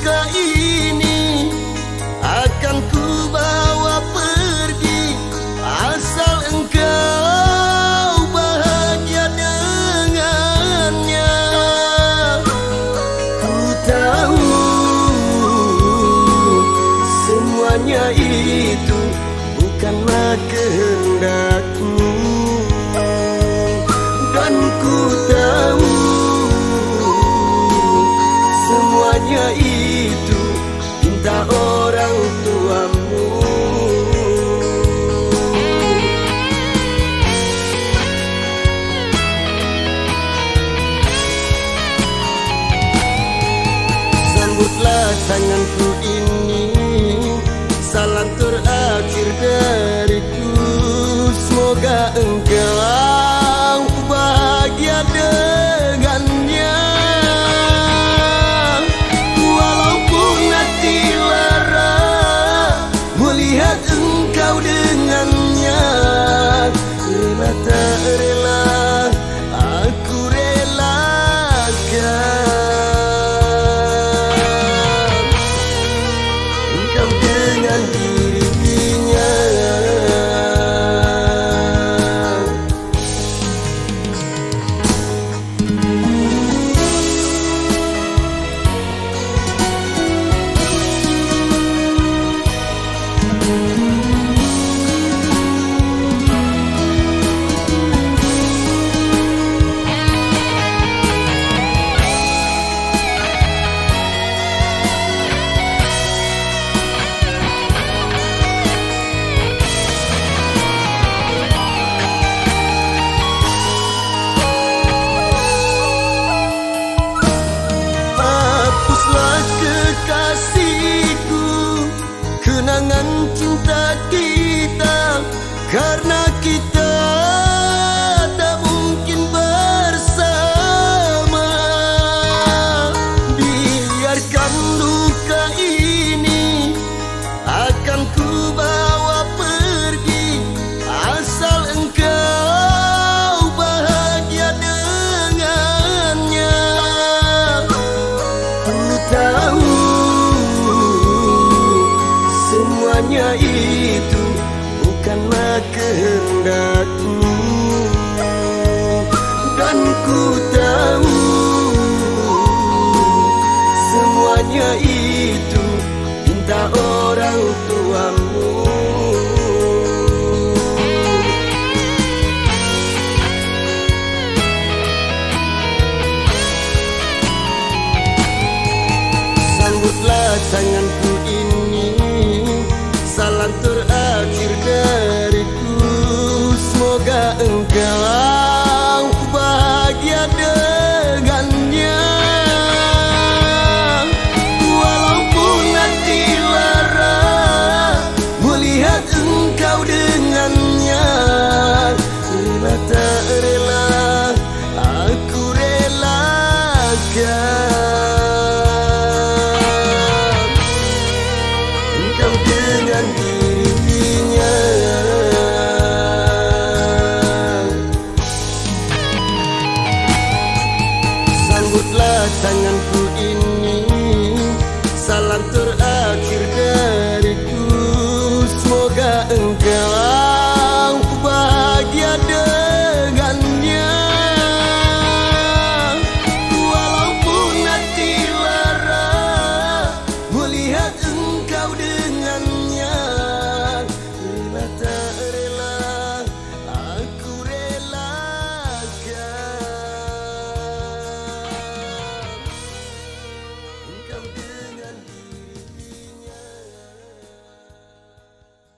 duka ini akan ku bawa pergi asal engkau bahagia dengannya. Ku tahu semuanya itu bukanlah kehendakmu, dan ku tahu semuanya itu cinta orang tuamu. Sambutlah tanganku ini, salam terakhir dariku. Semoga engkau bahagia dengannya. Walaupun hati lara melihat engkau dengannya, rela tak rela aku relakan engkau dengan dirinya. Kasihku, kenangan cinta kita, karena kita tak mungkin bersama. Biarkan luka ini akan ku bawa pergi asal engkau bahagia dengannya. Ku tahu semuanya itu bukanlah kehendakmu, dan ku tahu semuanya itu cinta orang tuamu. Sambutlah tanganku ini, salam terakhir dariku. Semoga engkau bahagia dengannya. Walaupun hati lara melihat engkau dengannya, rela tak rela aku relakan engkau dengan dirinya. Sambutlah tanganku ini.